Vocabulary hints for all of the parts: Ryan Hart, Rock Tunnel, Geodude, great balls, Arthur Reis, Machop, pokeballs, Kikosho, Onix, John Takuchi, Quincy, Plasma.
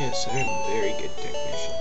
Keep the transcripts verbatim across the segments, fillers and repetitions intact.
Yes, I am a very good technician.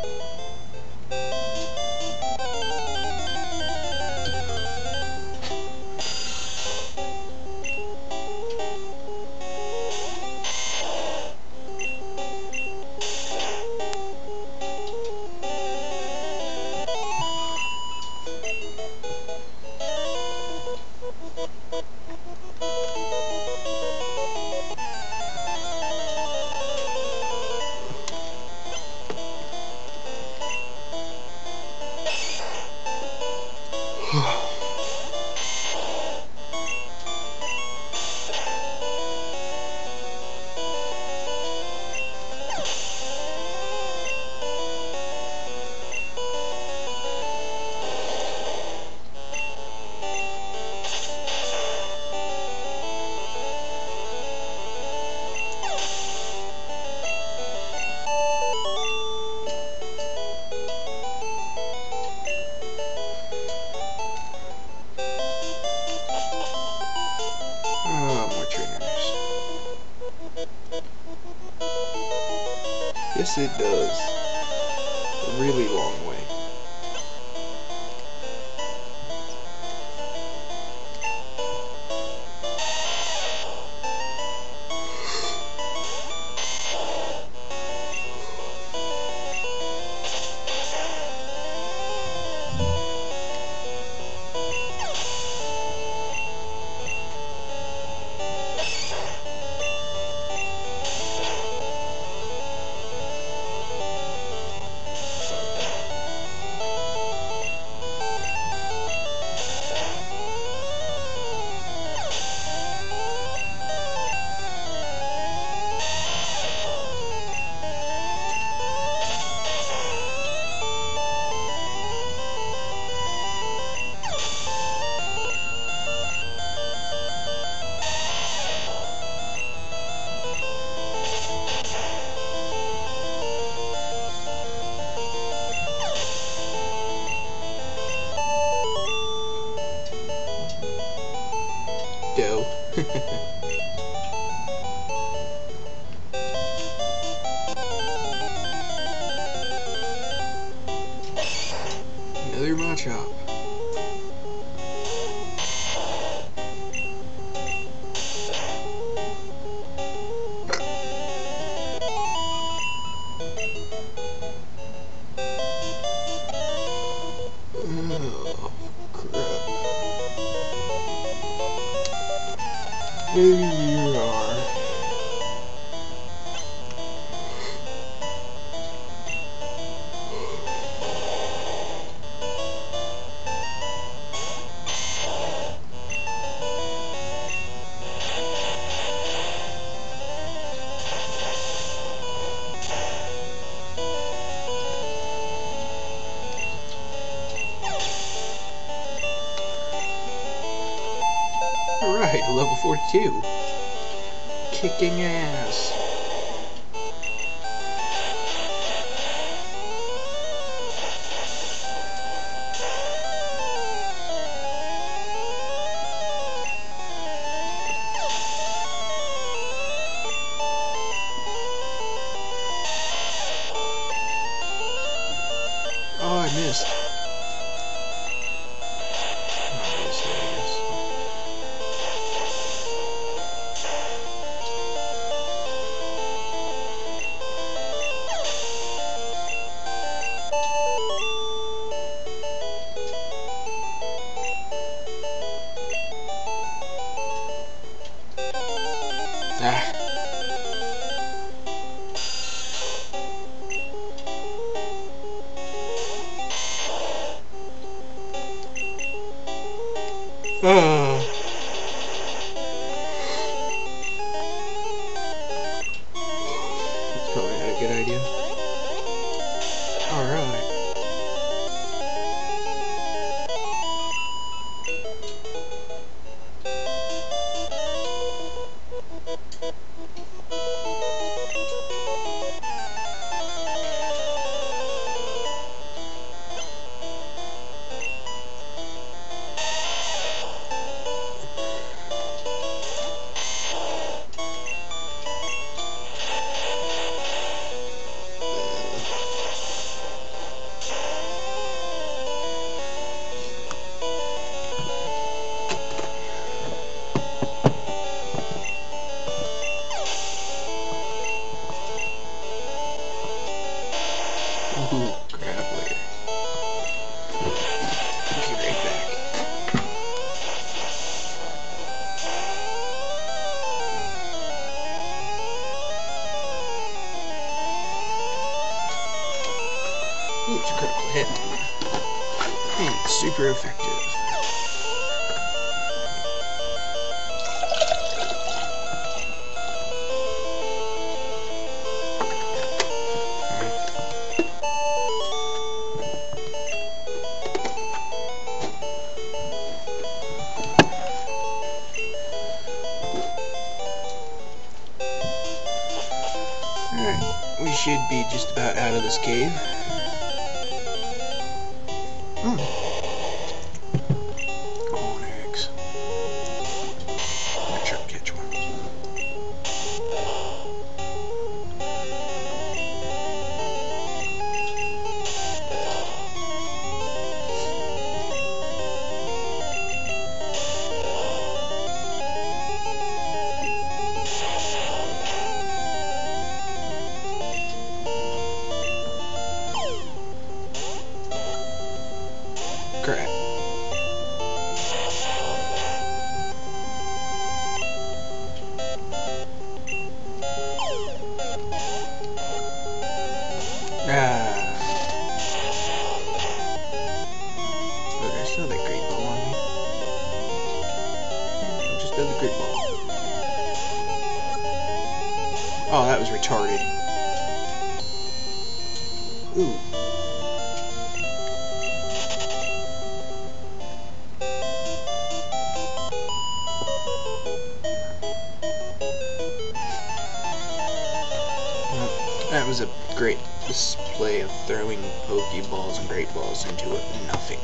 Yes, it does. A really long way. Another Machop. Oh, crap. There you are. Alright, level forty-two. Kicking ass. Oh, I missed. Hmm. That's probably not a good idea. Alright. It's a critical hit. And it's super effective. Alright, right. We should be just about out of this cave. Hmm. Oh, eggs. Make sure I catch one. Crap. Ah. Look, I still have that great ball on me. I'll just build a great ball. Oh, that was retarded. Ooh. That was a great display of throwing pokeballs and great balls into nothing.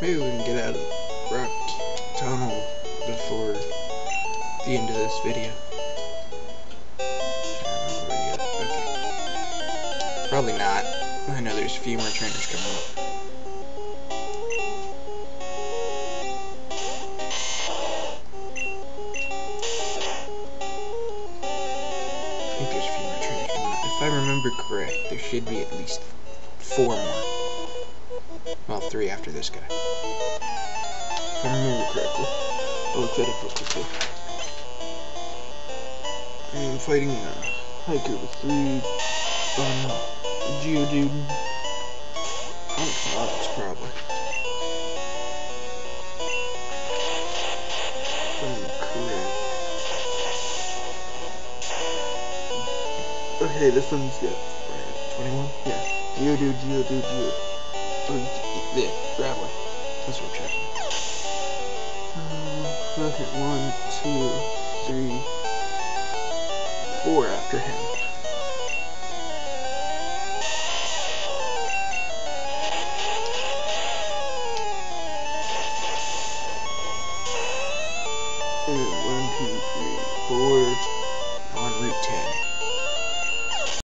Maybe we can get out of Rock Tunnel before the end of this video. Okay. Probably not. I know there's a few more trainers coming up. I think there's a few more trainers coming up. If I remember correct, there should be at least four more. Well, three after this guy. If I remember correctly. I looked that up before. I am fighting a hiker with three um Geodude. Onyx probably. If I'm correct. Okay, this one's got twenty-one? Yeah. Geodude, Geodude, Geodude. Or, yeah, gravel. That's what I'm checking. Um, look at one, two, three, four after him.